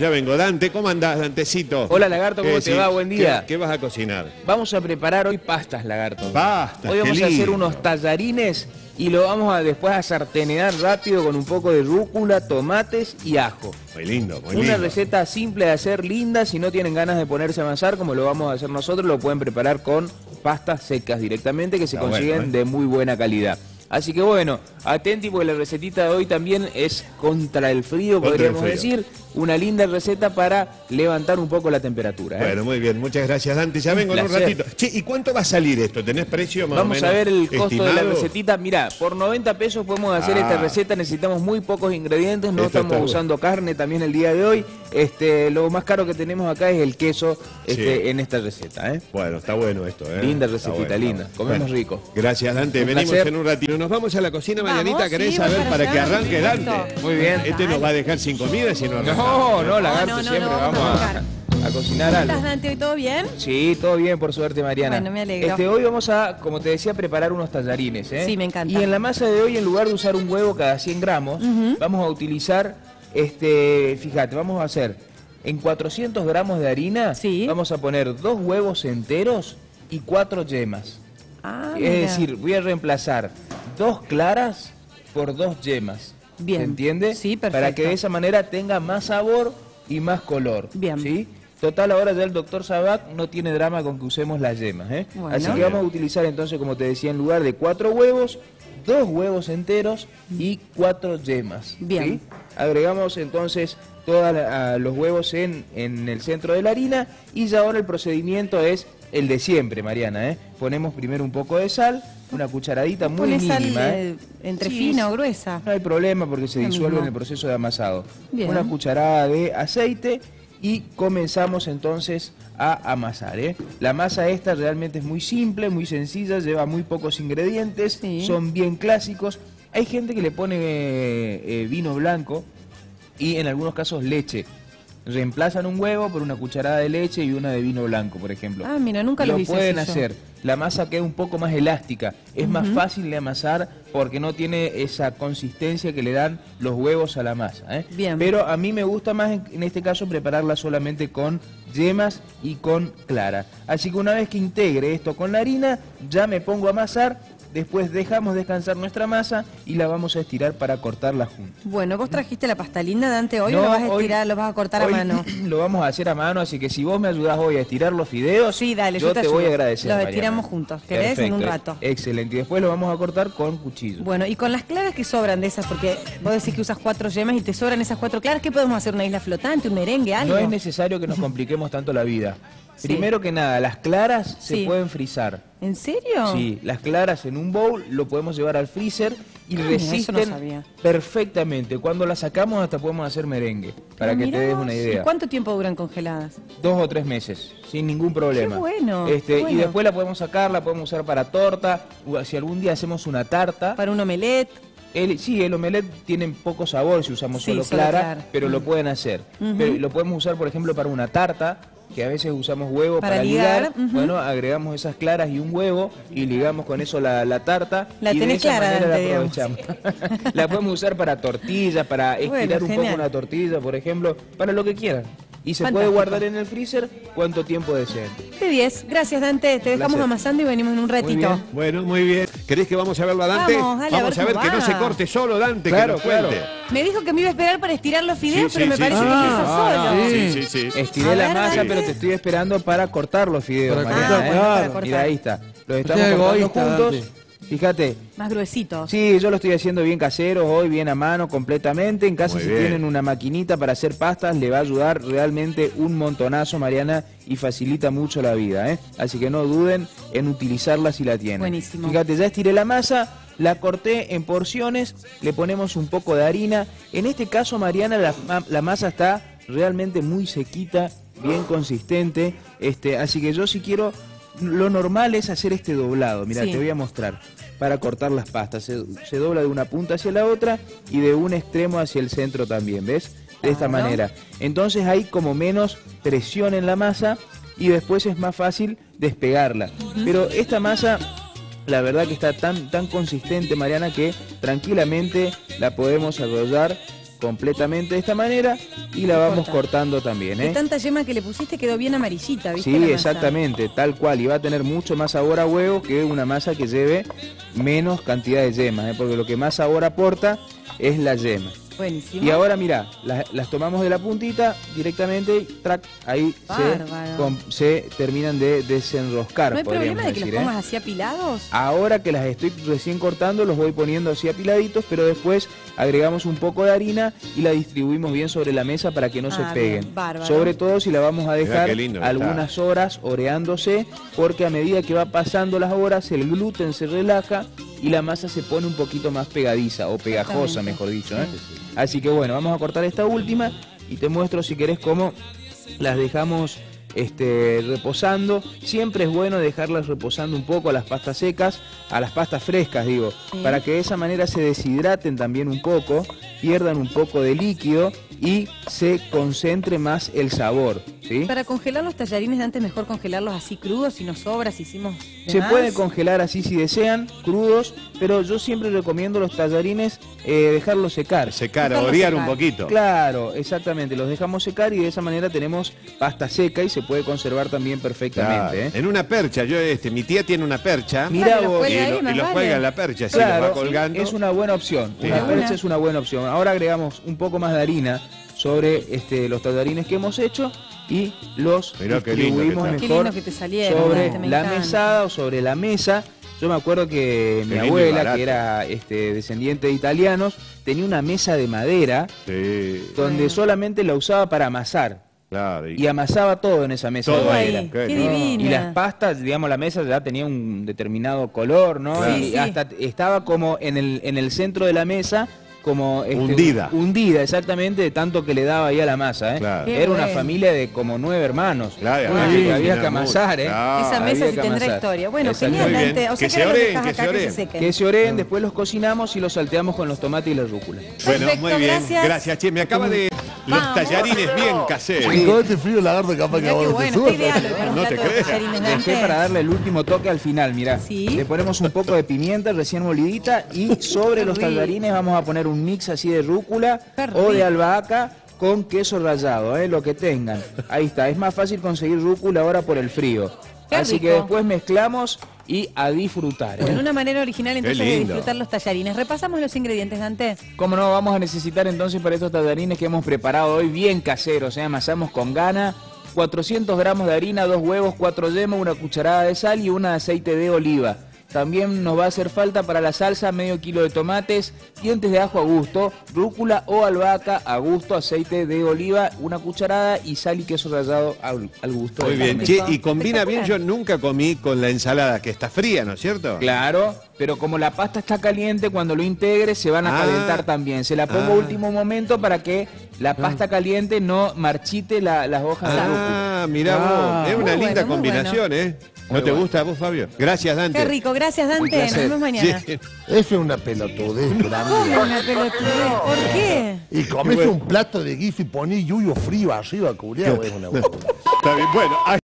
Ya vengo. Dante, ¿cómo andás, Dantecito? Hola, Lagarto, ¿cómo te va? Buen día. ¿Qué vas a cocinar? Vamos a preparar hoy pastas, Lagarto. Pastas, hoy vamos a hacer unos tallarines y lo vamos a después a sartenear rápido con un poco de rúcula, tomates y ajo. Muy lindo, muy lindo. Una receta simple de hacer, linda. Si no tienen ganas de ponerse a amasar, como lo vamos a hacer nosotros, lo pueden preparar con pastas secas directamente, que se consiguen de muy buena calidad. Así que bueno, atenti porque la recetita de hoy también es contra el frío, podríamos decir. Una linda receta para levantar un poco la temperatura. Bueno, muy bien. Muchas gracias, Dante. Ya vengo en un ratito. Che, ¿y cuánto va a salir esto? ¿Tenés precio más o menos? Vamos a ver el costo estimado de la recetita. Mirá, por 90 pesos podemos hacer esta receta. Necesitamos muy pocos ingredientes. No estamos usando carne también el día de hoy. Lo más caro que tenemos acá es el queso en esta receta. Bueno, está bueno esto. Linda recetita, linda. Comemos rico. Gracias, Dante. Venimos en un ratito. Nos vamos a la cocina, Marianita, ¿querés saber para que arranque Dante? Muy bien. Este nos va a dejar sin comida si no arranca. No, no, Lagarto, siempre vamos a cocinar algo. ¿Estás, Dante, hoy todo bien? Sí, todo bien, por suerte, Mariana. Bueno, me alegro. Hoy vamos a, como te decía, preparar unos tallarines, Sí, me encanta. Y en la masa de hoy, en lugar de usar un huevo cada 100 gramos, vamos a utilizar, fíjate, vamos a hacer, en 400 gramos de harina, vamos a poner 2 huevos enteros y 4 yemas. Ah, es decir, voy a reemplazar 2 claras por 2 yemas. Bien. ¿Se entiende? Sí, perfecto. Para que de esa manera tenga más sabor y más color. Bien. ¿Sí? Total, ahora ya el doctor Sabac no tiene drama con que usemos las yemas, Bueno. Así que vamos a utilizar entonces, como te decía, en lugar de 4 huevos, 2 huevos enteros y 4 yemas. Bien. ¿Sí? Agregamos entonces todos los huevos en el centro de la harina y ya ahora el procedimiento es el de siempre, Mariana, Ponemos primero un poco de sal, una cucharadita muy mínima. ¿Entre fina o gruesa? No hay problema porque se disuelve en el proceso de amasado. Bien. Una cucharada de aceite y comenzamos entonces a amasar, La masa esta realmente es muy simple, muy sencilla, lleva muy pocos ingredientes, son bien clásicos. Hay gente que le pone vino blanco y en algunos casos leche. Reemplazan un huevo por una cucharada de leche y una de vino blanco, por ejemplo. Ah, mira, nunca lo hice. Lo pueden hacer. La masa queda un poco más elástica. Es más fácil de amasar porque no tiene esa consistencia que le dan los huevos a la masa. Bien. Pero a mí me gusta más, en este caso, prepararla solamente con yemas y con clara. Así que una vez que integre esto con la harina, ya me pongo a amasar. Después dejamos descansar nuestra masa y la vamos a estirar para cortarla juntos. Bueno, vos trajiste la pasta linda, Dante, hoy no, lo vas a estirar, lo vas a cortar a mano. Lo vamos a hacer a mano, así que si vos me ayudás hoy a estirar los fideos, yo te voy a agradecer. Los estiramos juntos, ¿querés? Perfecto, en un rato. Excelente, y después lo vamos a cortar con cuchillo. Bueno, y con las claras que sobran de esas, porque vos decís que usas 4 yemas y te sobran esas 4 claras, ¿qué podemos hacer? ¿Una isla flotante, un merengue, algo? No es necesario que nos compliquemos tanto la vida. Primero que nada, las claras se pueden frizar. ¿En serio? Sí, las claras en un bowl lo podemos llevar al freezer y resisten perfectamente. Cuando las sacamos hasta podemos hacer merengue, para que te des una idea. ¿Cuánto tiempo duran congeladas? 2 o 3 meses, sin ningún problema. ¡Qué bueno! Y después la podemos sacar, la podemos usar para torta, o si algún día hacemos una tarta. Para un omelette. El omelet tiene poco sabor si usamos solo clara, pero lo pueden hacer. Pero lo podemos usar, por ejemplo, para una tarta, que a veces usamos huevo para ligar. Bueno, agregamos esas claras y un huevo y ligamos con eso la tarta. La tenés clara, Dante, la aprovechamos. La podemos usar para tortillas, para estirar un poco una tortilla, por ejemplo, para lo que quieran. Y se puede guardar en el freezer cuánto tiempo deseen. De 10. Gracias, Dante. Te dejamos amasando y venimos en un ratito. Muy bueno, muy bien. ¿Querés que vamos a verlo a Dante? Vamos a ver que no se corte solo, Dante, que lo cuente. Me dijo que me iba a esperar para estirar los fideos, pero me parece que hizo solo. Estiré la masa, pero te estoy esperando para cortar los fideos, Mariana. Mira, ahí está. Los estamos cortando juntos. Fíjate. Más gruesitos. Sí, yo lo estoy haciendo bien casero, hoy bien a mano completamente. En casa si tienen una maquinita para hacer pastas, le va a ayudar realmente un montonazo, Mariana, y facilita mucho la vida. Así que no duden en utilizarla si la tienen. Buenísimo. Fíjate, ya estiré la masa, la corté en porciones, le ponemos un poco de harina. En este caso, Mariana, la masa está realmente muy sequita, bien consistente. Así que yo sí quiero... Lo normal es hacer este doblado, mira, te voy a mostrar, para cortar las pastas. Se dobla de una punta hacia la otra y de un extremo hacia el centro también, ¿ves? De esta manera. Entonces hay como menos presión en la masa y después es más fácil despegarla. Pero esta masa, la verdad que está tan consistente, Mariana, que tranquilamente la podemos arrollar completamente de esta manera y la vamos cortando también, ¿eh? De tanta yema que le pusiste quedó bien amarillita, ¿viste? Sí, exactamente, tal cual. Y va a tener mucho más sabor a huevo que una masa que lleve menos cantidad de yema, ¿eh? Porque lo que más sabor aporta es la yema. Buenísimo. Y ahora mirá, las tomamos de la puntita directamente, trac, ahí se terminan de desenroscar. ¿No hay problema de que los pongas así apilados? Ahora que las estoy recién cortando, los voy poniendo así apiladitos, pero después agregamos un poco de harina y la distribuimos bien sobre la mesa para que no se peguen. Bárbaro. Sobre todo si la vamos a dejar algunas horas oreándose, porque a medida que va pasando las horas el gluten se relaja y la masa se pone un poquito más pegadiza o pegajosa, mejor dicho, ¿eh? Sí. Así que bueno, vamos a cortar esta última y te muestro si querés cómo las dejamos reposando. Siempre es bueno dejarlas reposando un poco a las pastas secas, a las pastas frescas digo, para que de esa manera se deshidraten también un poco, pierdan un poco de líquido y se concentre más el sabor, ¿sí? Para congelar los tallarines, antes mejor congelarlos así crudos, si nos sobra, si hicimos de más. Se puede congelar así si desean, crudos, pero yo siempre recomiendo los tallarines dejarlos secar. Secar, orear un poquito. Claro, exactamente, los dejamos secar y de esa manera tenemos pasta seca y se puede conservar también perfectamente, claro, ¿eh? En una percha, yo mi tía tiene una percha. Mirá, claro, vos, y lo cuelga en la percha, claro, así los va colgando. Es una buena opción, una percha es una buena opción. Ahora agregamos un poco más de harina sobre los tallarines que hemos hecho y los distribuimos mejor sobre la mesada o sobre la mesa. Yo me acuerdo que mi abuela, que era descendiente de italianos, tenía una mesa de madera donde solamente la usaba para amasar. Claro, y amasaba todo en esa mesa. Todo ahí. Qué divina. Y las pastas, digamos, la mesa ya tenía un determinado color, ¿no? Claro. Y hasta estaba como en el centro de la mesa, como hundida, exactamente, de tanto que le daba ahí a la masa, ¿eh? Claro. Era una familia de como 9 hermanos. Claro, había que amasar, ¿eh? Claro. Esa mesa sí tendrá historia. Bueno, genial, Dante. O sea, que se oren, después los cocinamos y los salteamos con los tomates y la rúcula. Bueno, perfecto, muy bien. Gracias, che, me acaba de... Los tallarines bien caseros. Y con este frío, Lagarto, capaz que ahora te subas. No te crees. Dejé para darle el último toque al final, mirá. ¿Sí? Le ponemos un poco de pimienta recién molidita y sobre los tallarines vamos a poner un mix así de rúcula o de albahaca con queso rallado, lo que tengan. Ahí está, es más fácil conseguir rúcula ahora por el frío. Así que después mezclamos y a disfrutar, ¿eh? Bueno, una manera original entonces de disfrutar los tallarines. Repasamos los ingredientes, Dante. Cómo no, vamos a necesitar entonces para estos tallarines que hemos preparado hoy bien caseros, ¿eh? Amasamos con gana. 400 gramos de harina, 2 huevos, 4 yemas, 1 cucharada de sal y 1 de aceite de oliva. También nos va a hacer falta para la salsa medio kilo de tomates, dientes de ajo a gusto, rúcula o albahaca a gusto, aceite de oliva, 1 cucharada y sal y queso rallado al gusto. Muy bien, che, y combina bien, yo nunca comí con la ensalada, que está fría, ¿no es cierto? Claro, pero como la pasta está caliente, cuando lo integres se van a calentar también. Se la pongo a último momento para que la pasta caliente no marchite las hojas de rúcula. Ah, mirá vos, es una linda combinación, ¿eh? ¿No te gusta a vos, Fabio? Gracias, Dante. Qué rico, gracias, Dante. Nos vemos mañana. Sí. Eso es una pelotudez, una pelotudez. ¿Por qué? Y comés un plato de guiso y ponés yuyo frío arriba, culiao. Es una buena. Está bien, bueno.